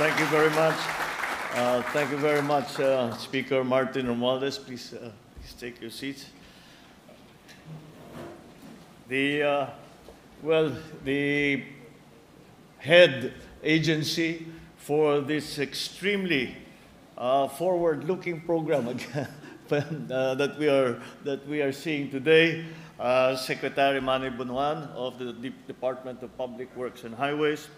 Thank you very much. Speaker Martin Romualdes. Please, please take your seats. The head agency for this extremely forward-looking program that we are seeing today, Secretary Mannie Bonoan of the Department of Public Works and Highways.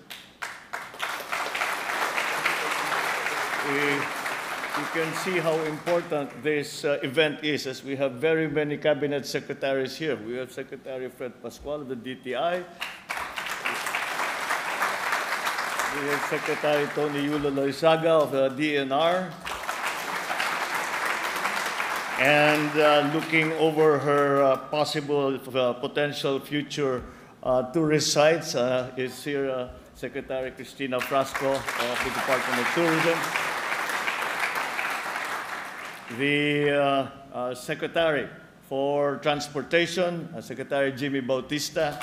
You can see how important this event is, as we have very many cabinet secretaries here. We have Secretary Fred Pasquale of the DTI. We have Secretary Tony Yulo-Loyzaga of the DNR. And looking over her possible potential future tourist sites is here Secretary Cristina Frasco of the Department of Tourism. The Secretary for Transportation, Secretary Jimmy Bautista.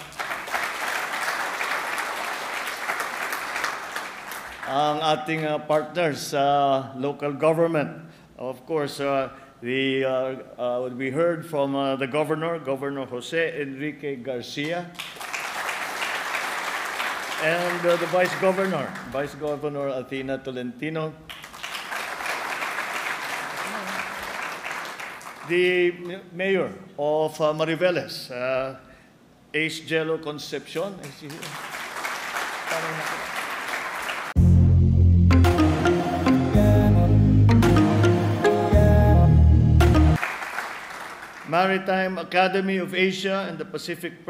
Ang ating partners, local government. Of course, we heard from the Governor, Governor Jose Enrique Garcia. And the Vice Governor Athena Tolentino. The mayor of Mariveles, Ace Jello Concepcion. Is he here? Maritime Academy of Asia and the Pacific,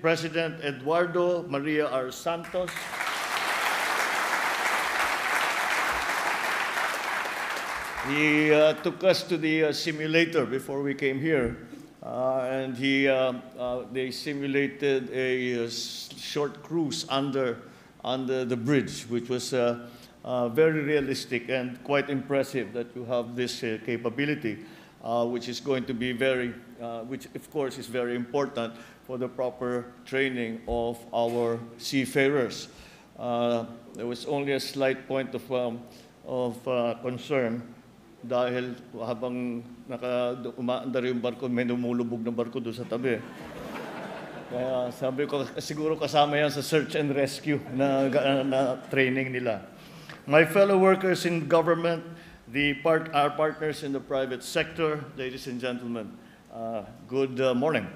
President Eduardo Maria R. Santos. He took us to the simulator before we came here, and they simulated a short cruise under the bridge, which was very realistic and quite impressive that you have this capability, which is going to be very, which of course is very important for the proper training of our seafarers. There was only a slight point of concern. Dahil habang umaandar yung barko, may lumulubog na barko doon sa tabi. Kaya sabi ko, siguro kasama yan sa search and rescue na training nila. My fellow workers in government, our partners in the private sector, ladies and gentlemen, good morning.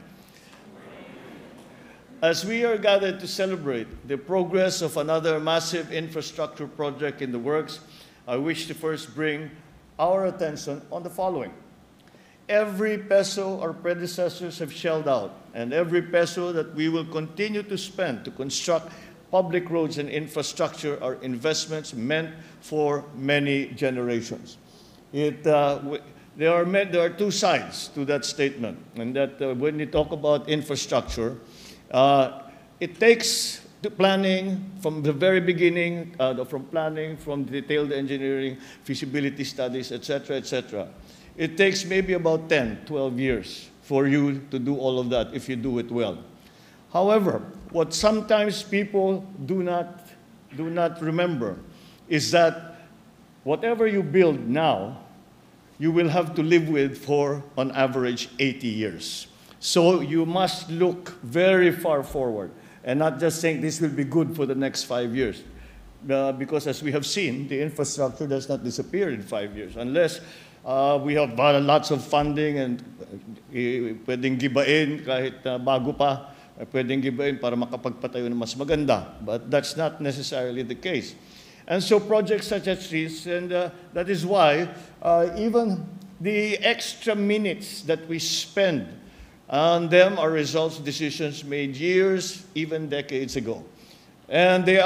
As we are gathered to celebrate the progress of another massive infrastructure project in the works, I wish to first bring our attention on the following. Every peso our predecessors have shelled out, and every peso that we will continue to spend to construct public roads and infrastructure are investments meant for many generations. There are two sides to that statement, and that when you talk about infrastructure, it takes to planning from the very beginning, from planning, from detailed engineering, feasibility studies, etc., etc. It takes maybe about 10, 12 years for you to do all of that if you do it well. However, what sometimes people do not remember is that whatever you build now, you will have to live with for, on average, 80 years. So you must look very far forward, and not just saying this will be good for the next 5 years. Because as we have seen, the infrastructure does not disappear in 5 years, unless we have lots of funding and pwedeng gibain kahit bago pa, pwedeng gibain para makapagpatayo ng mas maganda. But that's not necessarily the case. And so projects such as these, and that is why even the extra minutes that we spend on them are results of decisions made years, even decades ago. And they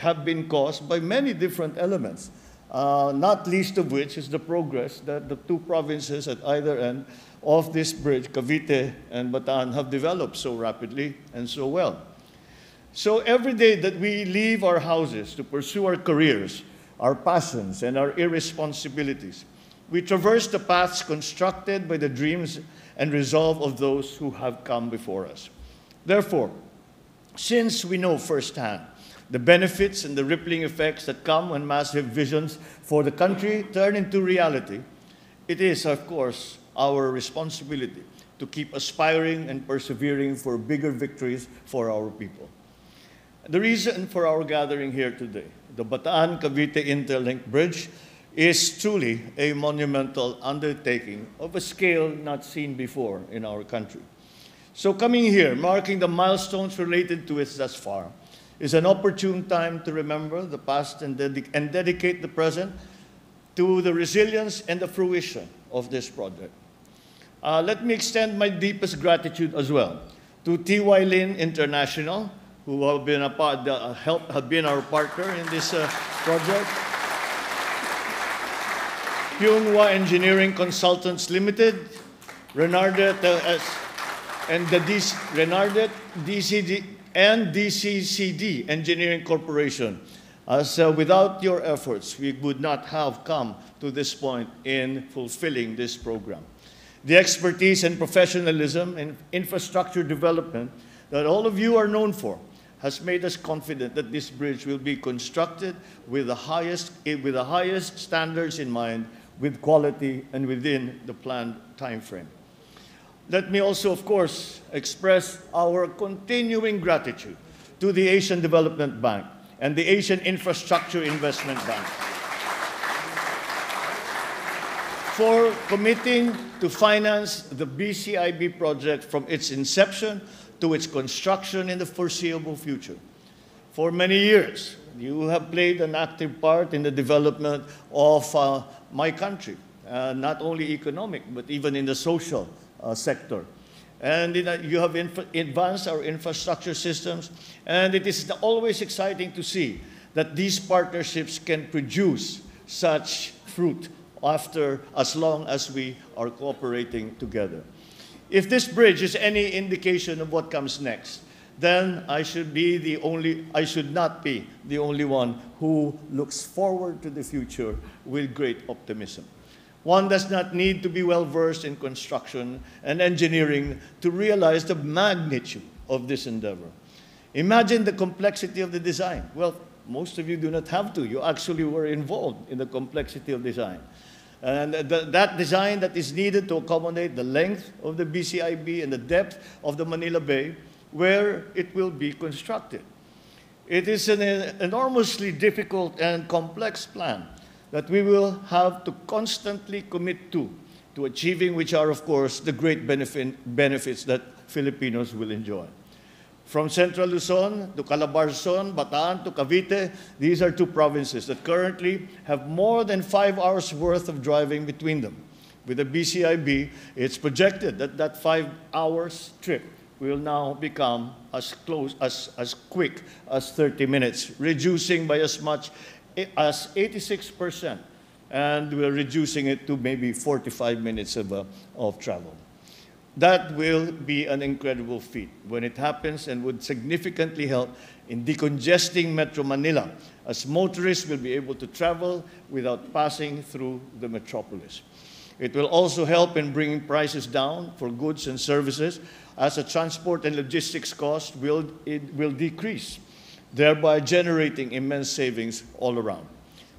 have been caused by many different elements, not least of which is the progress that the two provinces at either end of this bridge, Cavite and Bataan, have developed so rapidly and so well. So every day that we leave our houses to pursue our careers, our passions, and our irresponsibilities, we traverse the paths constructed by the dreams and resolve of those who have come before us. Therefore, Since we know firsthand the benefits and the rippling effects that come when massive visions for the country turn into reality, it is, of course, our responsibility to keep aspiring and persevering for bigger victories for our people. The reason for our gathering here today, the Bataan-Cavite Interlink Bridge, is truly a monumental undertaking of a scale not seen before in our country. So coming here, marking the milestones related to it thus far, is an opportune time to remember the past and dedicate the present to the resilience and the fruition of this project. Let me extend my deepest gratitude as well to T. Y. Lin International, who have been our partner in this project, Pyonghua Engineering Consultants Limited, Renardet DCD and DCCD Engineering Corporation. As without your efforts, we would not have come to this point in fulfilling this program. The expertise and professionalism in infrastructure development that all of you are known for has made us confident that this bridge will be constructed with the highest standards in mind, with quality and within the planned time frame. Let me also, of course, express our continuing gratitude to the Asian Development Bank and the Asian Infrastructure Investment Bank for committing to finance the BCIB project from its inception to its construction in the foreseeable future. For many years, you have played an active part in the development of my country, not only economic, but even in the social sector. And you have advanced our infrastructure systems, and it is always exciting to see that these partnerships can produce such fruit after as long as we are cooperating together. If this bridge is any indication of what comes next, then I should not be the only one who looks forward to the future with great optimism. One does not need to be well-versed in construction and engineering to realize the magnitude of this endeavor. Imagine the complexity of the design. Well, most of you do not have to. You actually were involved in the complexity of design. And that design that is needed to accommodate the length of the BCIB and the depth of the Manila Bay, where it will be constructed. It is an enormously difficult and complex plan that we will have to constantly commit to achieving, which are, of course, the great benefits that Filipinos will enjoy. From Central Luzon to Calabarzon, Bataan to Cavite, these are two provinces that currently have more than 5 hours worth of driving between them. With the BCIB, it's projected that that 5 hours trip will now become as quick as 30 minutes, reducing by as much as 86%, and we're reducing it to maybe 45 minutes of travel. That will be an incredible feat when it happens, and would significantly help in decongesting Metro Manila, as motorists will be able to travel without passing through the metropolis. It will also help in bringing prices down for goods and services, as the transport and logistics cost will decrease, thereby generating immense savings all around.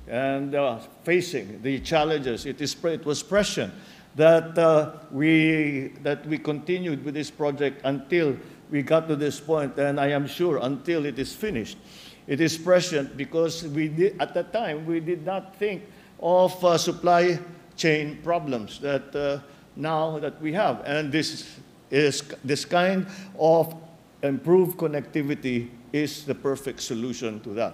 And facing the challenges, it was prescient that we continued with this project until we got to this point, and I am sure until it is finished. It is prescient because at the time we did not think of supply chain problems that now that we have. And this kind of improved connectivity is the perfect solution to that.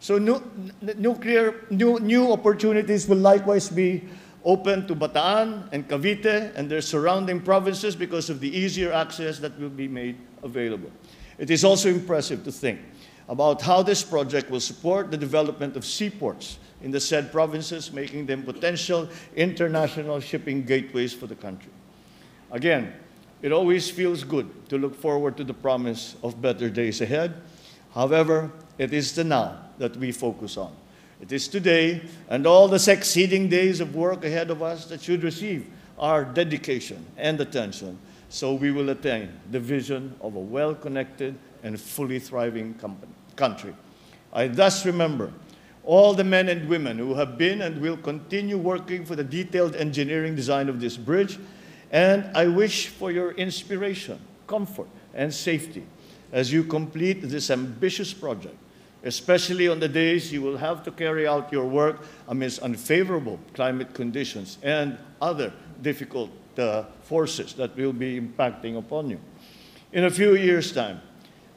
So new opportunities will likewise be open to Bataan and Cavite and their surrounding provinces because of the easier access that will be made available. It is also impressive to think about how this project will support the development of seaports in the said provinces, making them potential international shipping gateways for the country. Again, it always feels good to look forward to the promise of better days ahead. However, it is the now that we focus on. It is today and all the succeeding days of work ahead of us that should receive our dedication and attention, so we will attain the vision of a well-connected and fully thriving country. I thus remember all the men and women who have been and will continue working for the detailed engineering design of this bridge, and I wish for your inspiration, comfort, and safety as you complete this ambitious project, especially on the days you will have to carry out your work amidst unfavorable climate conditions and other difficult forces that will be impacting upon you. In a few years' time,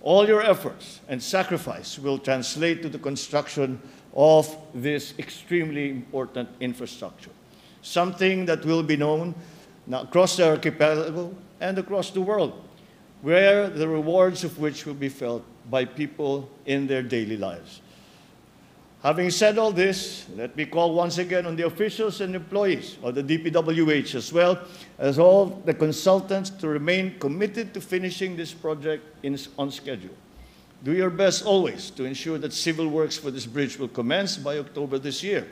all your efforts and sacrifice will translate to the construction of this extremely important infrastructure, something that will be known across the archipelago and across the world, where the rewards of which will be felt by people in their daily lives. Having said all this, let me call once again on the officials and employees of the DPWH, as well as all the consultants, to remain committed to finishing this project on schedule. Do your best always to ensure that civil works for this bridge will commence by October this year.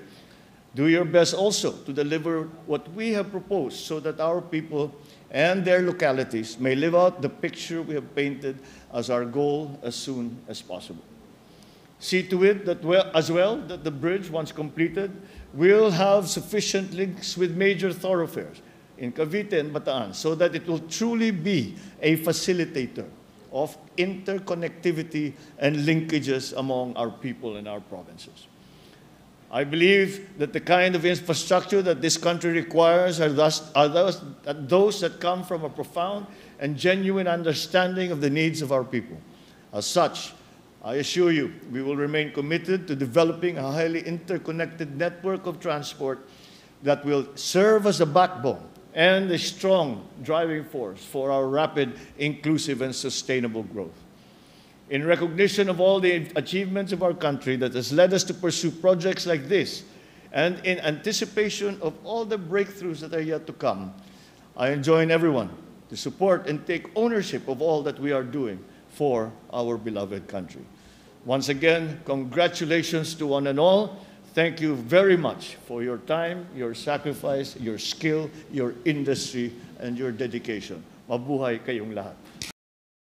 Do your best also to deliver what we have proposed so that our people and their localities may live out the picture we have painted as our goal as soon as possible. See to it that that the bridge, once completed, will have sufficient links with major thoroughfares in Cavite and Bataan, so that it will truly be a facilitator of interconnectivity and linkages among our people and our provinces. I believe that the kind of infrastructure that this country requires are those that come from a profound and genuine understanding of the needs of our people. As such, I assure you, we will remain committed to developing a highly interconnected network of transport that will serve as a backbone and a strong driving force for our rapid, inclusive, and sustainable growth. In recognition of all the achievements of our country that has led us to pursue projects like this, and in anticipation of all the breakthroughs that are yet to come, I enjoin everyone to support and take ownership of all that we are doing for our beloved country. Once again, congratulations to one and all. Thank you very much for your time, your sacrifice, your skill, your industry, and your dedication. Mabuhay kayong lahat.